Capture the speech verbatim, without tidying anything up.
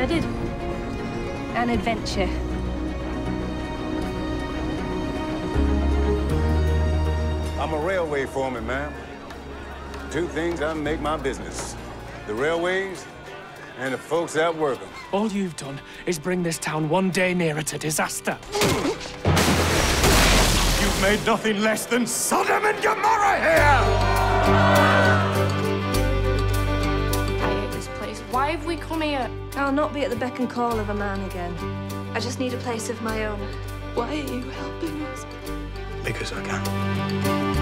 I did. An adventure. I'm a railway foreman, ma'am. Two things I make my business. The railways and the folks that work them. All you've done is bring this town one day nearer to disaster. You've made nothing less than Sodom and Gomorrah here! I hate this place. Why have we come here? I'll not be at the beck and call of a man again. I just need a place of my own. Why are you helping us? Because I can.